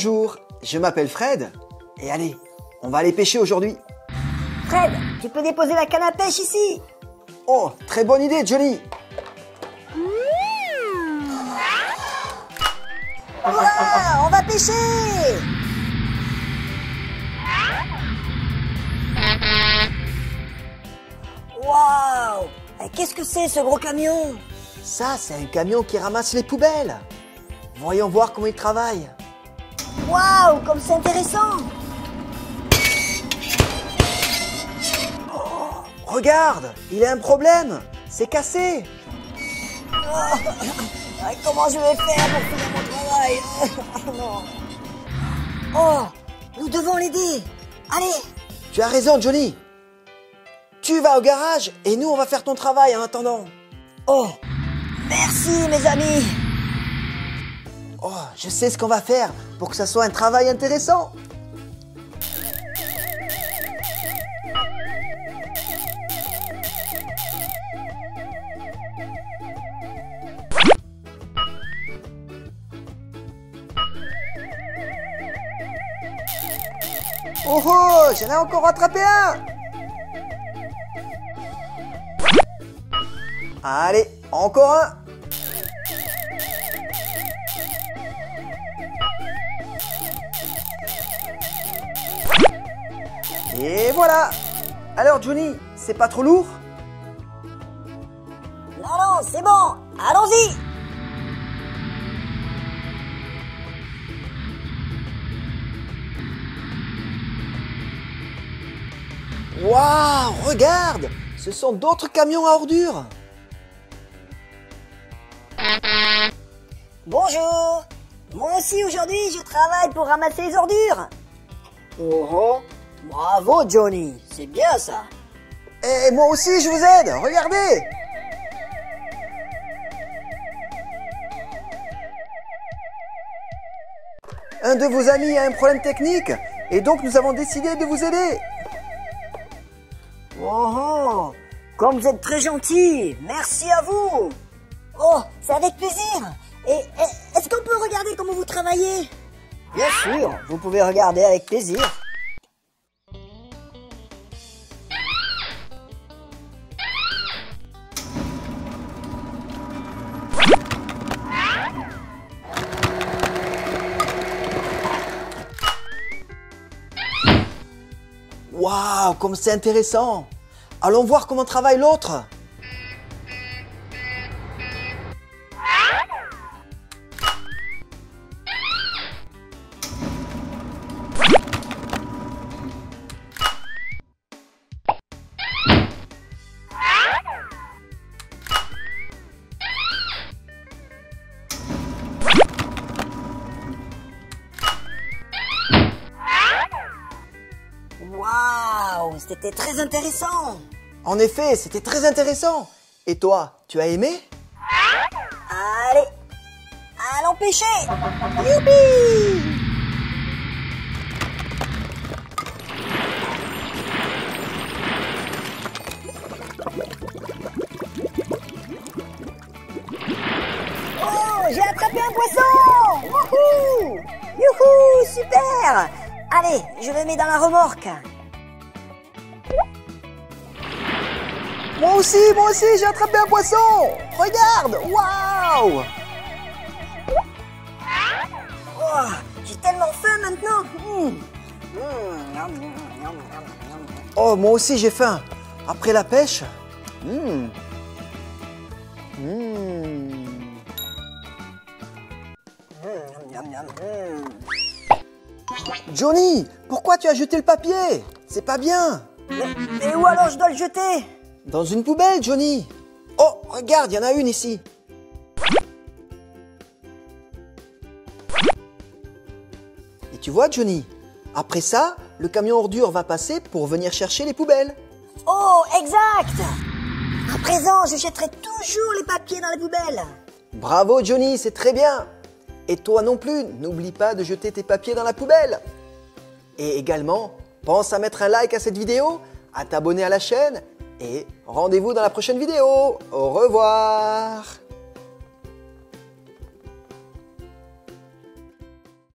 Bonjour, je m'appelle Fred et allez, on va aller pêcher aujourd'hui. Fred, tu peux déposer la canne à pêche ici. Oh, très bonne idée, Johnny. Ouah, on va pêcher. Waouh! Qu'est-ce que c'est ce gros camion? Ça, c'est un camion qui ramasse les poubelles. Voyons voir comment il travaille. Waouh, comme c'est intéressant! Oh, regarde, il a un problème. C'est cassé. Oh, comment je vais faire pour finir mon travail? Oh, non. Oh, nous devons l'aider. Allez! Tu as raison, Johnny. Tu vas au garage et nous on va faire ton travail en attendant. Oh, merci mes amis. Oh, je sais ce qu'on va faire pour que ça soit un travail intéressant. Oh oh, j'en ai encore rattrapé un. Allez, encore un. Et voilà. Alors Johnny, c'est pas trop lourd? Non, non, c'est bon. Allons-y. Waouh, regarde, ce sont d'autres camions à ordures. Bonjour! Moi aussi aujourd'hui je travaille pour ramasser les ordures! Oh oh! Bravo Johnny! C'est bien ça! Et moi aussi je vous aide! Regardez! Un de vos amis a un problème technique et donc nous avons décidé de vous aider! Oh oh! Comme vous êtes très gentils! Merci à vous! Oh, c'est avec plaisir! Et est-ce qu'on peut regarder comment vous travaillez? Bien sûr, vous pouvez regarder avec plaisir. Waouh, comme c'est intéressant! Allons voir comment travaille l'autre! Waouh, c'était très intéressant. En effet, c'était très intéressant. Et toi, tu as aimé? Allez, allons pêcher. Youpi! Oh, j'ai attrapé un poisson! Wouhou! Youhou, super! Allez, je le mets dans la remorque. Moi aussi, j'ai attrapé un poisson. Regarde, waouh! Oh, j'ai tellement faim maintenant. Oh, moi aussi, j'ai faim. Après la pêche. Johnny, pourquoi tu as jeté le papier? C'est pas bien. Mais où alors je dois le jeter? Dans une poubelle, Johnny. Oh, regarde, il y en a une ici. Et tu vois, Johnny, après ça, le camion ordure va passer pour venir chercher les poubelles. Oh, exact. À présent, je jetterai toujours les papiers dans les poubelles. Bravo, Johnny, c'est très bien. Et toi non plus, n'oublie pas de jeter tes papiers dans la poubelle. Et également, pense à mettre un like à cette vidéo, à t'abonner à la chaîne et rendez-vous dans la prochaine vidéo. Au revoir!